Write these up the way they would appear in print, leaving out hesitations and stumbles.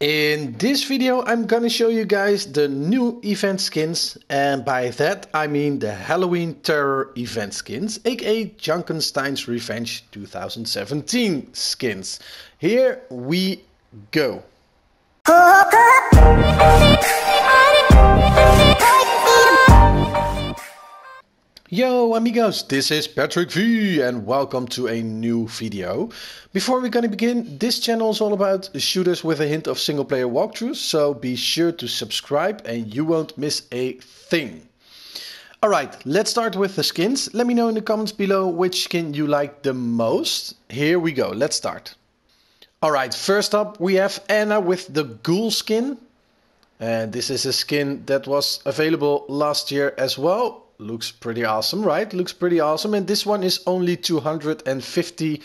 In this video I'm gonna show you guys the new event skins, and by that I mean the Halloween Terror Event skins, aka Junkenstein's Revenge 2017 skins. Here we go. Yo amigos, this is Patrick V and welcome to a new video. Before we're gonna begin, this channel is all about shooters with a hint of single player walkthroughs, so be sure to subscribe and you won't miss a thing. Alright, let's start with the skins. Let me know in the comments below which skin you like the most. Here we go, let's start. Alright, first up we have Anna with the ghoul skin. And this is a skin that was available last year as well. Looks pretty awesome, right? Looks pretty awesome. And this one is only 250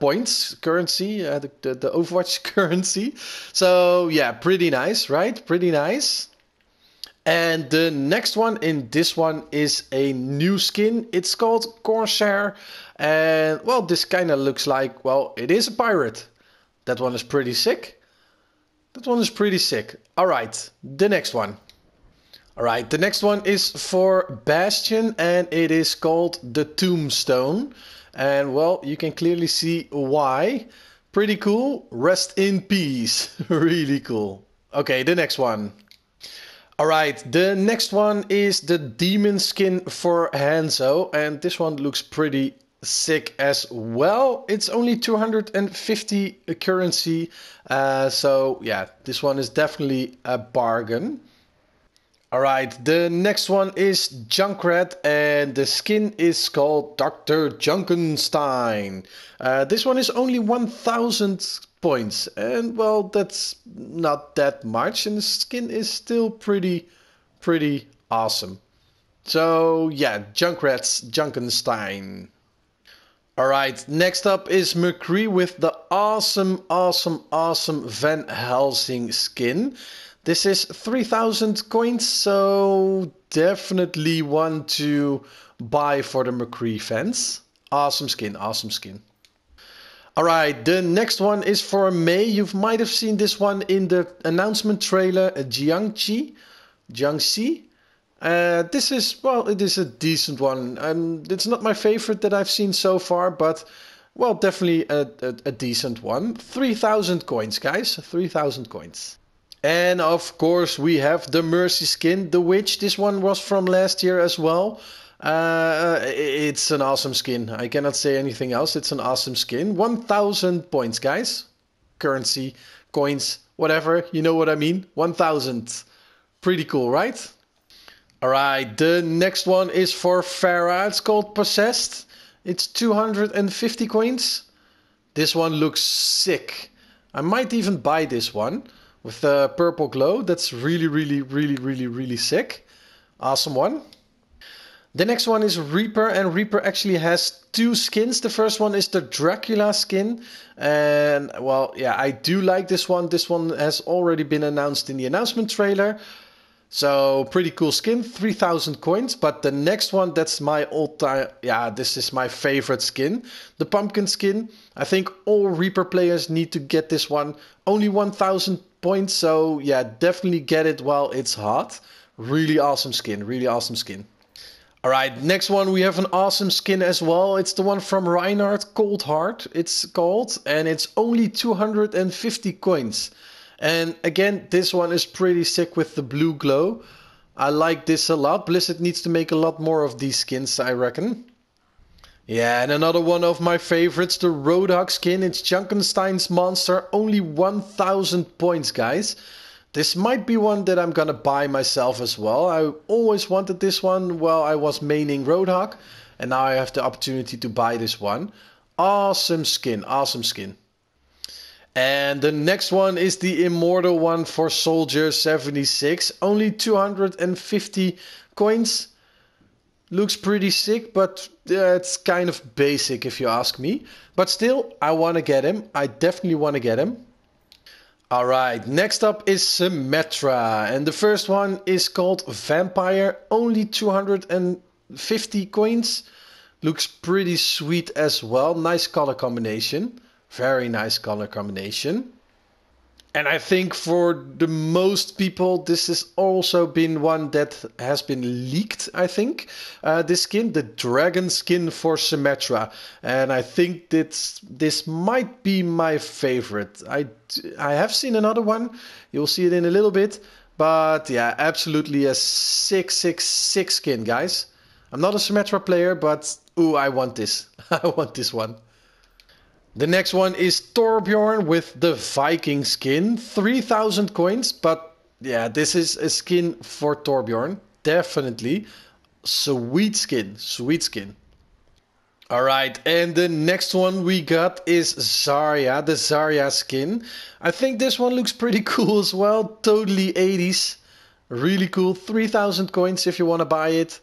points currency, the Overwatch currency. So yeah, pretty nice, right? Pretty nice. And the next one in this one is a new skin. It's called Corsair. And well, this kind of looks like, well, it is a pirate. That one is pretty sick. That one is pretty sick. All right, the next one. Alright, the next one is for Bastion and it is called the Tombstone. And well, you can clearly see why. Pretty cool. Rest in peace. Really cool. Okay, the next one. Alright, the next one is the demon skin for Hanzo. And this one looks pretty sick as well. It's only 250 currency. So yeah, this one is definitely a bargain. Alright, the next one is Junkrat and the skin is called Dr. Junkenstein. This one is only 1000 points and well, that's not that much and the skin is still pretty awesome. So yeah, Junkrat's Junkenstein. Alright, next up is McCree with the awesome Van Helsing skin. This is 3000 coins, so definitely one to buy for the McCree fans. Awesome skin, awesome skin. Alright, the next one is for May. You might have seen this one in the announcement trailer, Jiangxi. This is, well, it is a decent one. It's not my favorite that I've seen so far, but well, definitely a decent one. 3000 coins, guys, 3000 coins. And of course we have the Mercy skin, the Witch. This one was from last year as well. It's an awesome skin. I cannot say anything else. It's an awesome skin. 1000 points, guys. Currency, coins, whatever. You know what I mean. 1000. Pretty cool, right? Alright, the next one is for Pharah. It's called Possessed. It's 250 coins. This one looks sick. I might even buy this one. With the purple glow, that's really sick. Awesome one. The next one is Reaper, and Reaper actually has two skins. The first one is the Dracula skin. And well, yeah, I do like this one. This one has already been announced in the announcement trailer. So pretty cool skin, 3000 coins. But the next one, that's my all-time, yeah, this is my favorite skin. The pumpkin skin. I think all Reaper players need to get this one. Only 1000 points, so yeah, definitely get it while it's hot. Really awesome skin, really awesome skin. Alright, next one we have an awesome skin as well. It's the one from Reinhardt, Cold Heart, it's called, and it's only 250 coins. And again, this one is pretty sick with the blue glow. I like this a lot. Blizzard needs to make a lot more of these skins, I reckon. Yeah, and another one of my favorites, the Roadhog skin. It's Junkenstein's Monster, only 1000 points, guys. This might be one that I'm gonna buy myself as well. I always wanted this one while I was maining Roadhog, and now I have the opportunity to buy this one. Awesome skin, awesome skin. And the next one is the Immortal one for Soldier 76, only 250 coins. Looks pretty sick, but it's kind of basic if you ask me. But still, I want to get him. I definitely want to get him. Alright, next up is Symmetra. And the first one is called Vampire. Only 250 coins. Looks pretty sweet as well. Nice color combination. Very nice color combination. And I think for the most people, this has also been one that has been leaked, I think. This skin, the Dragon skin for Symmetra. And I think this might be my favorite. I have seen another one. You'll see it in a little bit. But yeah, absolutely a 666 skin, guys. I'm not a Symmetra player, but ooh, I want this. I want this one. The next one is Torbjorn with the Viking skin, 3,000 coins, but yeah, this is a skin for Torbjorn, definitely. Sweet skin, sweet skin. All right, and the next one we got is Zarya, the Zarya skin. I think this one looks pretty cool as well, totally 80s. Really cool, 3,000 coins if you want to buy it.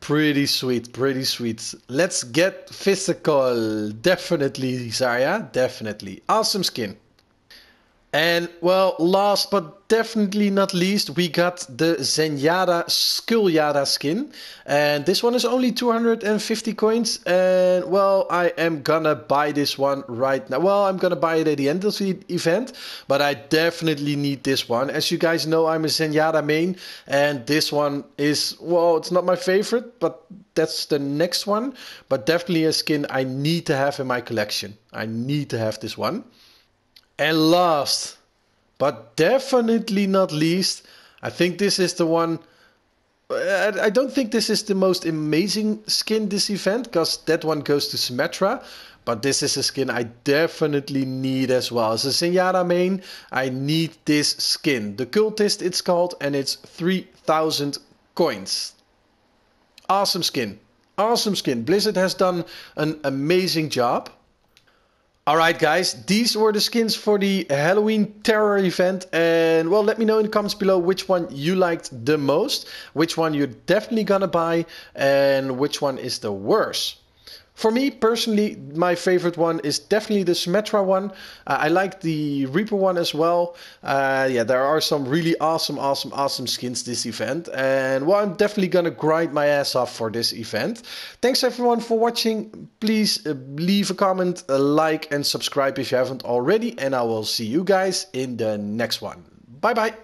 Pretty sweet, pretty sweet. Let's get physical. Definitely, Zarya, definitely. Awesome skin. And, well, last but definitely not least, we got the Zenyatta Skulljada skin. And this one is only 250 coins. And, well, I am gonna buy this one right now. Well, I'm gonna buy it at the end of the event. But I definitely need this one. As you guys know, I'm a Zenyatta main. And this one is, well, it's not my favorite. But that's the next one. But definitely a skin I need to have in my collection. I need to have this one. And last, but definitely not least, I think this is the one, I don't think this is the most amazing skin this event, because that one goes to Symmetra, but this is a skin I definitely need as well. As a Zenyatta main, I need this skin. The Cultist it's called, and it's 3,000 coins. Awesome skin. Awesome skin. Blizzard has done an amazing job. Alright guys, these were the skins for the Halloween Terror Event, and well, let me know in the comments below which one you liked the most, which one you're definitely gonna buy, and which one is the worst. For me, personally, my favorite one is definitely the Symmetra one. I like the Reaper one as well. Yeah, there are some really awesome skins this event. And well, I'm definitely gonna grind my ass off for this event. Thanks everyone for watching. Please leave a comment, a like, and subscribe if you haven't already. And I will see you guys in the next one. Bye bye.